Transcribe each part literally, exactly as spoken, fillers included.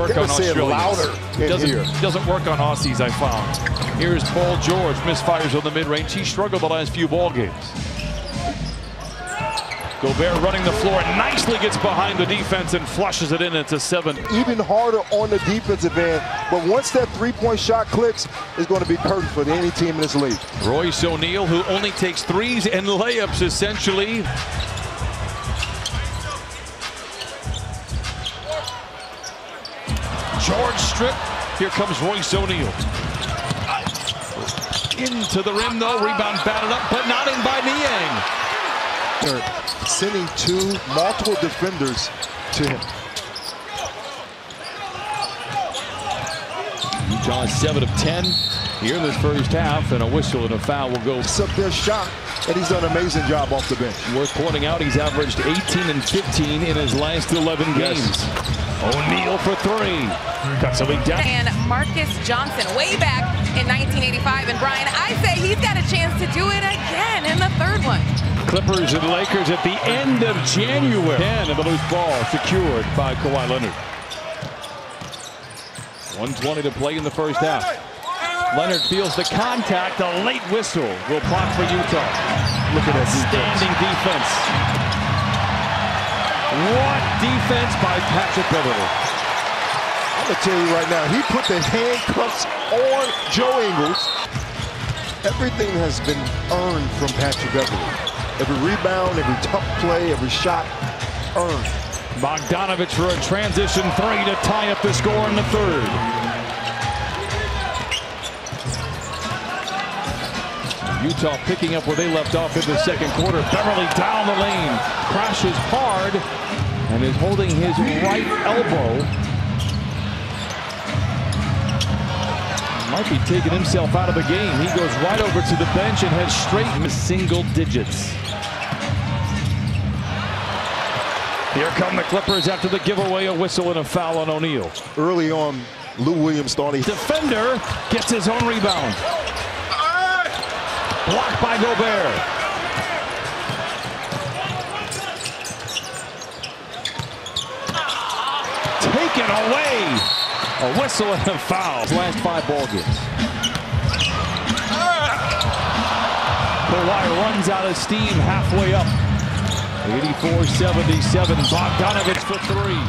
work on Australians. Doesn't, doesn't work on Aussies, I found. Here's Paul George, misfires on the mid-range. He struggled the last few ball games. Gobert running the floor, nicely gets behind the defense and flushes it in. It's a seven. Even harder on the defensive end, but once that three-point shot clicks, it's going to be curtain for any team in this league. Royce O'Neale, who only takes threes and layups, essentially. George Strip. Here comes Royce O'Neale. Into the rim, though. Rebound batted up, but not in by Niang. Sending two multiple defenders to him. Utah seven of ten here in this first half, and a whistle and a foul will go. It's up their shot, and he's done an amazing job off the bench. Worth pointing out, he's averaged eighteen and fifteen in his last eleven games. Yes. O'Neale for three. Got something down. And Marcus Johnson way back in nineteen eighty-five, and Brian, I say he's got a chance to do it again in the third one. Clippers and Lakers at the end of January. ten of the loose ball secured by Kawhi Leonard. one twenty to play in the first half. Leonard feels the contact. A late whistle will pop for Utah. Look at that standing defense. What defense by Patrick Beverley. I'm going to tell you right now, he put the handcuffs on Joe Ingles. Everything has been earned from Patrick Beverley. Every rebound, every tough play, every shot earned. Bogdanovich for a transition three to tie up the score in the third. Utah picking up where they left off in the second quarter. Beverley down the lane, crashes hard, and is holding his right elbow. Might be taking himself out of the game. He goes right over to the bench and heads straight into single digits. Here come the Clippers after the giveaway, a whistle, and a foul on O'Neale. Early on, Lou Williams thought he... Defender gets his own rebound. Blocked by Gobert. Taken away. A whistle and a foul. Last five ball games. Kawhi runs out of steam halfway up. eighty-four seventy-seven. Bogdanovich for three.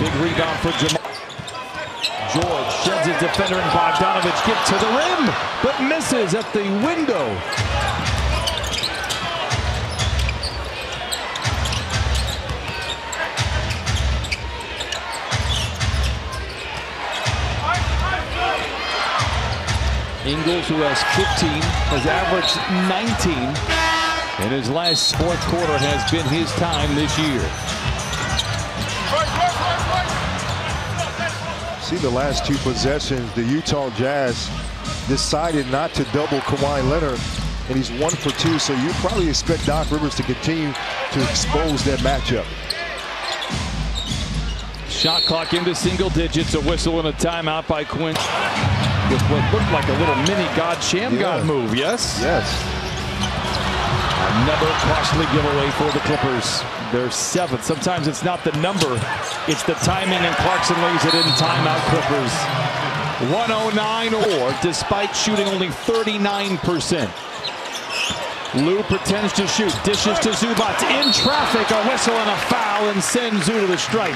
Big rebound for Jamal. George sheds his defender, and Bogdanovich gets to the rim, but misses at the window. Ingles, who has fifteen, has averaged nineteen, and his last fourth quarter has been his time this year. See the last two possessions, the Utah Jazz decided not to double Kawhi Leonard, and he's one for two, so you probably expect Doc Rivers to continue to expose that matchup. Shot clock into single digits, a whistle and a timeout by Quinch. With what looked like a little mini God Sham yeah. God move, yes? Yes. Another costly giveaway for the Clippers. They're seventh. Sometimes it's not the number, it's the timing, and Clarkson lays it in. Timeout Clippers. one oh nine, or despite shooting only thirty-nine percent. Lou pretends to shoot, dishes to Zubac. In traffic, a whistle and a foul, and sends Zu to the stripe.